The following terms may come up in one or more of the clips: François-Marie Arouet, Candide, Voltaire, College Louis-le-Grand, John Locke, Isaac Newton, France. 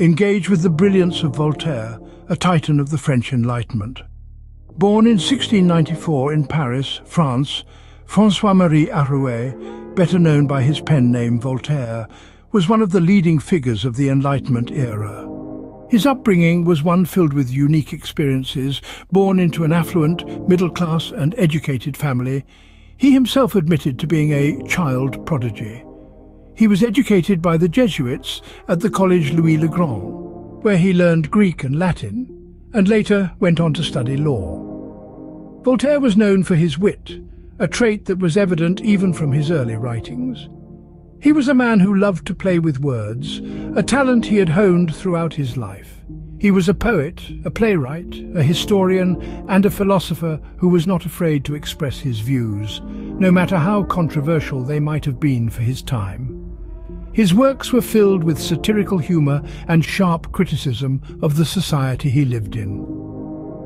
engage with the brilliance of Voltaire, a titan of the French Enlightenment. Born in 1694 in Paris, France, François-Marie Arouet, better known by his pen name Voltaire, was one of the leading figures of the Enlightenment era. His upbringing was one filled with unique experiences. Born into an affluent, middle-class and educated family, he himself admitted to being a child prodigy. He was educated by the Jesuits at the College Louis-le-Grand, where he learned Greek and Latin, and later went on to study law. Voltaire was known for his wit, a trait that was evident even from his early writings. He was a man who loved to play with words, a talent he had honed throughout his life. He was a poet, a playwright, a historian, and a philosopher who was not afraid to express his views, no matter how controversial they might have been for his time. His works were filled with satirical humour and sharp criticism of the society he lived in.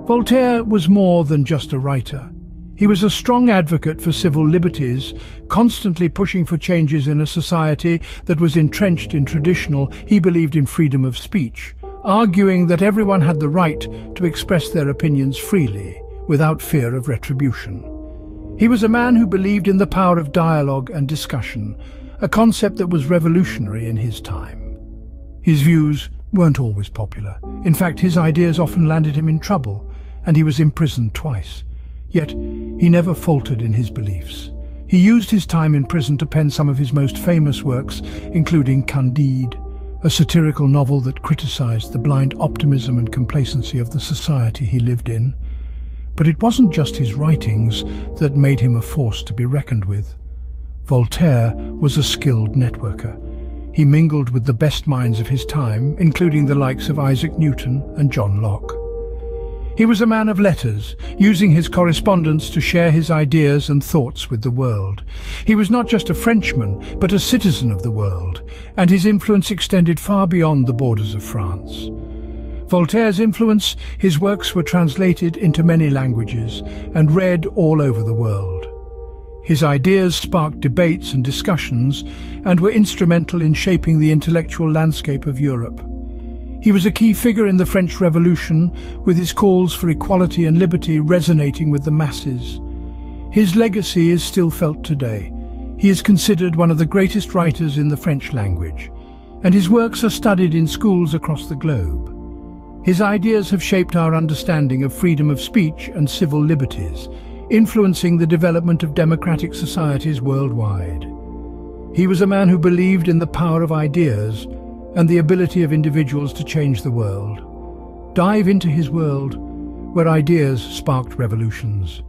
Voltaire was more than just a writer. He was a strong advocate for civil liberties, constantly pushing for changes in a society that was entrenched in traditional. He believed in freedom of speech, arguing that everyone had the right to express their opinions freely, without fear of retribution. He was a man who believed in the power of dialogue and discussion, a concept that was revolutionary in his time. His views weren't always popular. In fact, his ideas often landed him in trouble, and he was imprisoned twice. Yet, he never faltered in his beliefs. He used his time in prison to pen some of his most famous works, including Candide, a satirical novel that criticized the blind optimism and complacency of the society he lived in. But it wasn't just his writings that made him a force to be reckoned with. Voltaire was a skilled networker. He mingled with the best minds of his time, including the likes of Isaac Newton and John Locke. He was a man of letters, using his correspondence to share his ideas and thoughts with the world. He was not just a Frenchman, but a citizen of the world, and his influence extended far beyond the borders of France. Voltaire's influence, his works were translated into many languages and read all over the world. His ideas sparked debates and discussions and were instrumental in shaping the intellectual landscape of Europe. He was a key figure in the French Revolution, with his calls for equality and liberty resonating with the masses. His legacy is still felt today. He is considered one of the greatest writers in the French language, and his works are studied in schools across the globe. His ideas have shaped our understanding of freedom of speech and civil liberties, influencing the development of democratic societies worldwide. He was a man who believed in the power of ideas and the ability of individuals to change the world. Dive into his world, where ideas sparked revolutions.